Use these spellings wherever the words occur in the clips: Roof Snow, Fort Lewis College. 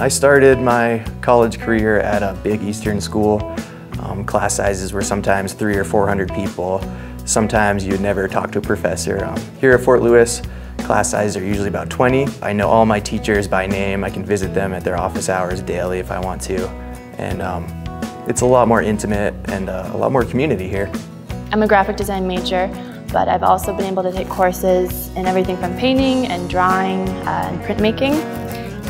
I started my college career at a big Eastern school. Class sizes were sometimes 300 or 400 people. Sometimes you'd never talk to a professor. Here at Fort Lewis, class sizes are usually about 20. I know all my teachers by name. I can visit them at their office hours daily if I want to. And it's a lot more intimate and a lot more community here. I'm a graphic design major, but I've also been able to take courses in everything from painting and drawing and printmaking.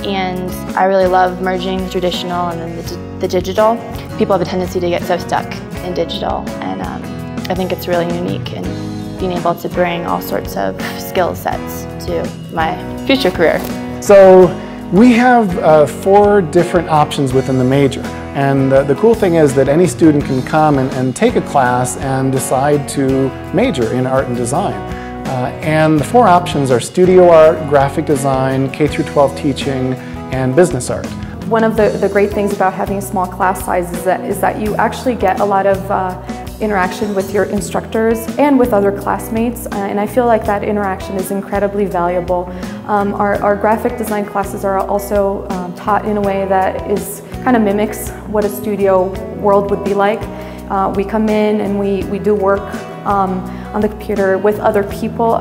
And I really love merging the traditional and then the digital. People have a tendency to get so stuck in digital, and I think it's really unique in being able to bring all sorts of skill sets to my future career. So we have 4 different options within the major, and the cool thing is that any student can come and take a class and decide to major in art and design. And the 4 options are studio art, graphic design, K-12 teaching, and business art. One of the great things about having a small class size is that you actually get a lot of interaction with your instructors and with other classmates, and I feel like that interaction is incredibly valuable. Our graphic design classes are also taught in a way that is kind of mimics what a studio world would be like. We come in and we do work on the computer with other people,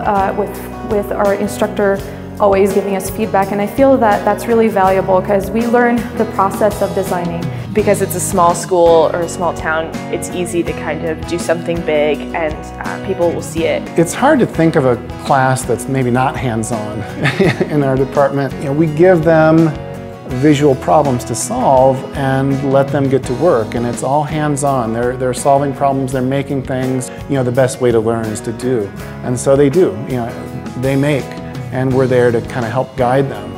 with our instructor always giving us feedback, and I feel that that's really valuable because we learn the process of designing. Because it's a small school or a small town, it's easy to kind of do something big and people will see it. It's hard to think of a class that's maybe not hands-on in our department. You know, we give them visual problems to solve and let them get to work, and it's all hands-on. They're solving problems, they're making things. You know, the best way to learn is to do, and so they do. You know, they make, and we're there to kind of help guide them.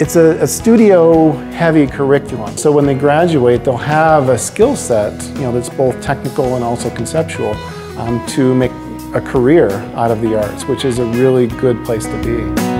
It's a studio-heavy curriculum, so when they graduate, they'll have a skill set, you know, that's both technical and also conceptual to make a career out of the arts, which is a really good place to be.